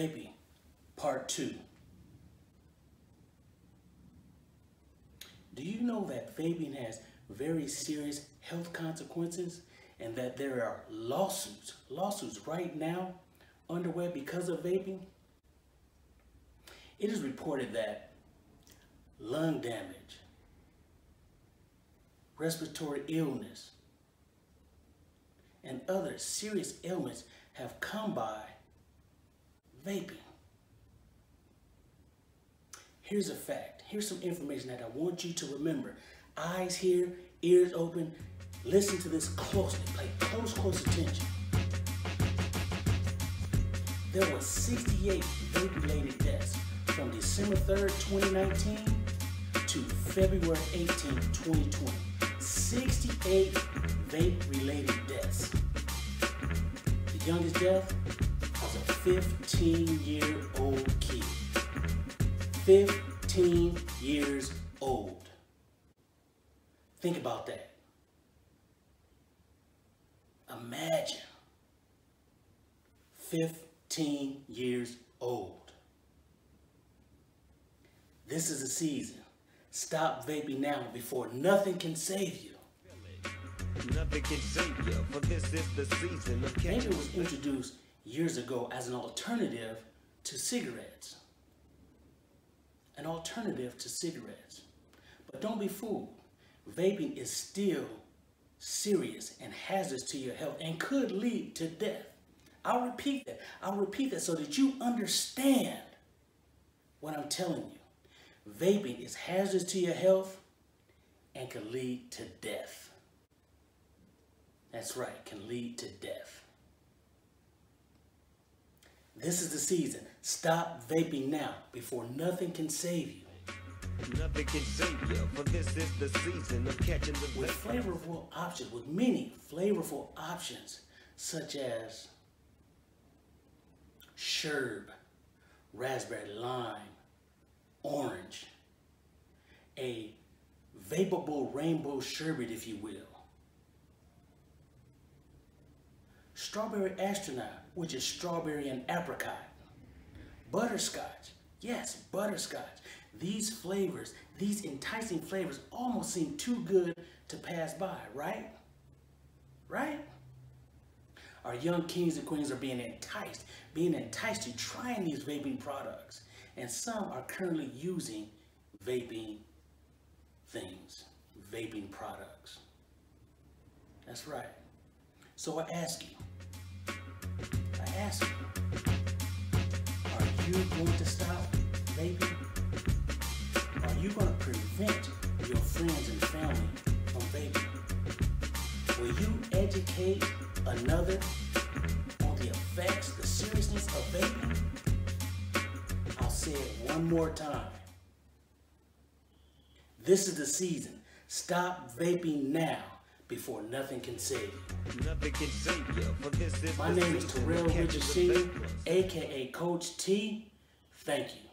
Baby, Part 2. Do you know that vaping has very serious health consequences and that there are lawsuits right now underway because of vaping? It is reported that lung damage, respiratory illness, and other serious ailments have come by vaping. Here's a fact. Here's some information that I want you to remember. Eyes here, ears open. Listen to this closely. Pay close attention. There were 68 vape-related deaths from December 3rd, 2019 to February 18th, 2020. 68 vape-related deaths. The youngest death was a 15-year-old kid. 15 years old. Think about that. Imagine 15 years old. This is the season. Stop vaping now before nothing can save you. Nothing can save you, for this is the season. Vaping was introduced years ago as an alternative to cigarettes. An alternative to cigarettes. But don't be fooled. Vaping is still serious and hazardous to your health and could lead to death. I'll repeat that so that you understand what I'm telling you. Vaping is hazardous to your health and can lead to death. That's right, can lead to death. This is the season. Stop vaping now before nothing can save you. Nothing can save you, for this is the season of catching the with flavorful options, with many flavorful options such as sherb, raspberry, lime, orange, a vapable rainbow sherbet, if you will. Strawberry astronaut, which is strawberry and apricot. Butterscotch, yes, butterscotch. These flavors, these enticing flavors almost seem too good to pass by, right? Right? Our young kings and queens are being enticed to trying these vaping products. And some are currently using vaping things, vaping products. That's right. So I ask you, are you going to stop vaping? Are you going to prevent your friends and family from vaping? Will you educate another on the effects, the seriousness of vaping? I'll say it one more time. This is the season. Stop vaping now before nothing can save you. Nothing can save you, for this is my name is Terrell Richard Sr., aka Coach T. Thank you.